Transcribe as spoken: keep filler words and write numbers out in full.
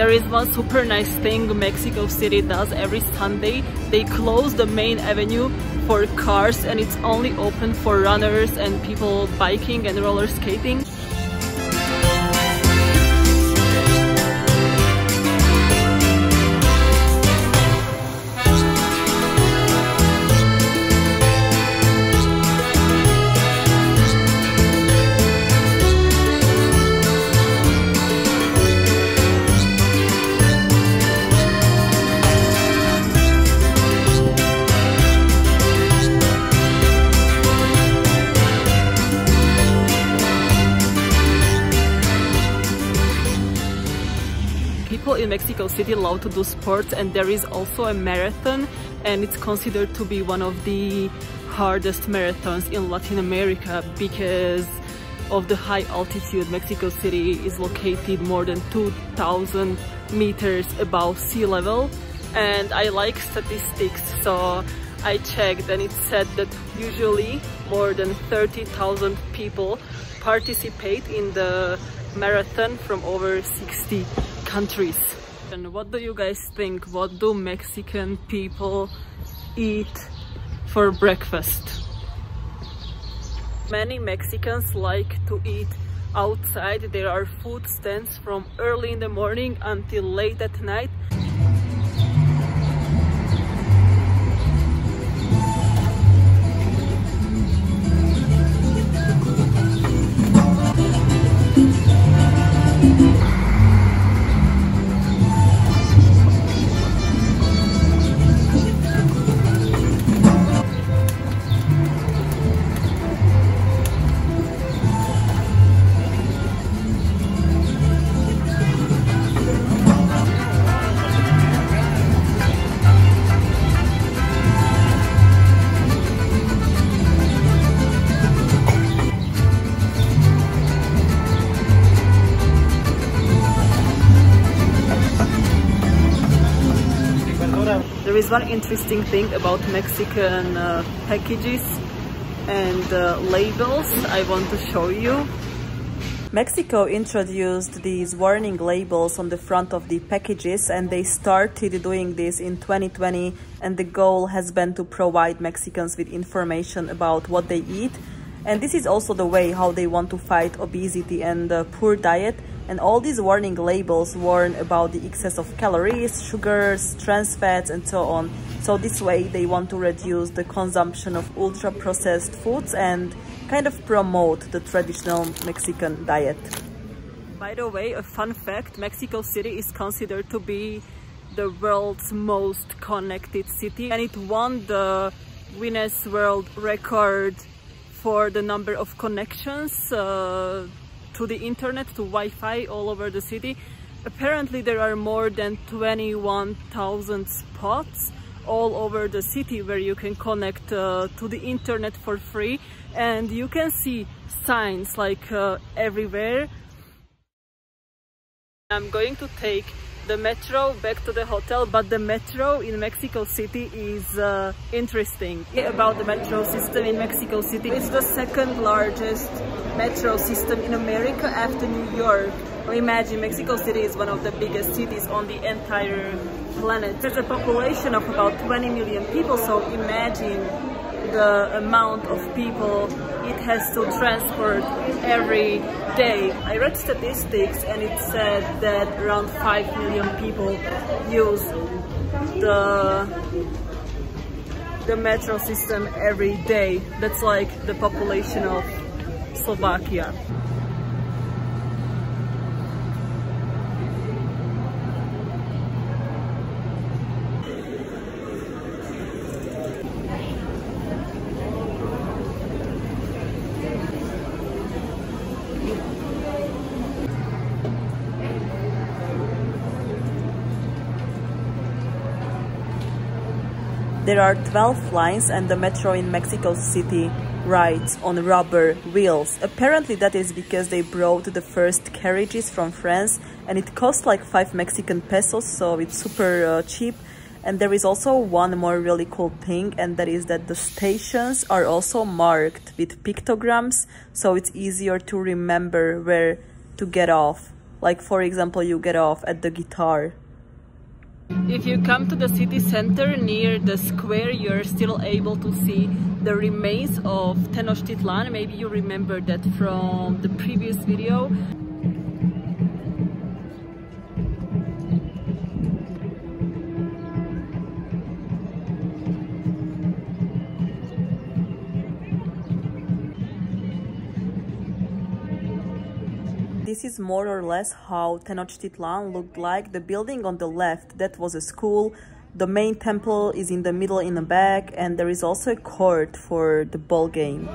There is one super nice thing Mexico City does every Sunday. They close the main avenue for cars and it's only open for runners and people biking and roller skating. People in Mexico City love to do sports, and there is also a marathon, and it's considered to be one of the hardest marathons in Latin America because of the high altitude. Mexico City is located more than two thousand meters above sea level, and I like statistics, so I checked and it said that usually more than thirty thousand people participate in the marathon from over sixty countries. And what do you guys think? What do Mexican people eat for breakfast? Many Mexicans like to eat outside. There are food stands from early in the morning until late at night. There is one interesting thing about Mexican uh, packages and uh, labels I want to show you. Mexico introduced these warning labels on the front of the packages, and they started doing this in twenty twenty, and the goal has been to provide Mexicans with information about what they eat. And this is also the way how they want to fight obesity and uh, poor diet. And all these warning labels warn about the excess of calories, sugars, trans fats, and so on. So this way they want to reduce the consumption of ultra-processed foods and kind of promote the traditional Mexican diet. By the way, a fun fact, Mexico City is considered to be the world's most connected city, and it won the Guinness World Record for the number of connections uh, to the internet, to Wi-Fi all over the city. Apparently there are more than twenty-one thousand spots all over the city where you can connect uh, to the internet for free, and you can see signs like uh, everywhere. I'm going to take the metro back to the hotel, but the metro in Mexico City is uh, interesting. About the metro system in Mexico City, it's the second largest metro system in America after New York. Imagine, Mexico City is one of the biggest cities on the entire planet. There's a population of about twenty million people, so imagine the amount of people it has to transport every day. I read statistics and it said that around five million people use the, the metro system every day. That's like the population of Slovakia. There are twelve lines, and the metro in Mexico City rides on rubber wheels. Apparently that is because they brought the first carriages from France, and it cost like five Mexican pesos, so it's super uh, cheap. And there is also one more really cool thing, and that is that the stations are also marked with pictograms, so it's easier to remember where to get off. Like, for example, you get off at the guitar. If you come to the city center near the square, you're still able to see the remains of Tenochtitlan. Maybe you remember that from the previous video. This is more or less how Tenochtitlan looked like. The building on the left, that was a school. The main temple is in the middle in the back, and there is also a court for the ball game.